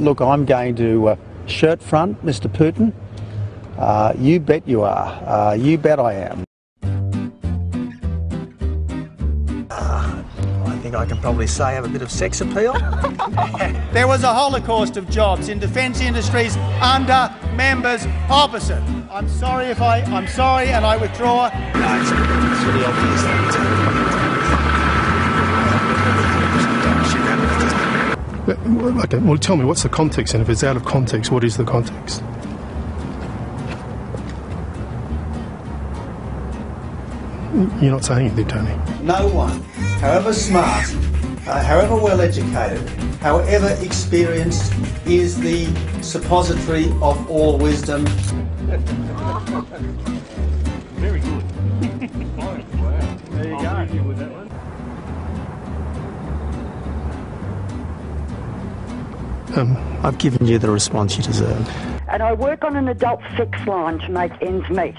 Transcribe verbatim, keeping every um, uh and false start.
Look, I'm going to uh, shirt front Mister Putin. Uh, you bet you are. Uh, you bet I am. Uh, I think I can probably say I have a bit of sex appeal. There was a holocaust of jobs in defence industries under members opposite. I'm sorry if I... I'm sorry and I withdraw. No, it's, it's really obvious that Okay, well, tell me, what's the context? And if it's out of context, what is the context? You're not saying anything, Tony. No one, however smart, uh, however well educated, however experienced, is the suppository of all wisdom. Very good. Oh, wow. There you I'll go. You with that one. Um, I've given you the response you deserve. And I work on an adult sex line to make ends meet.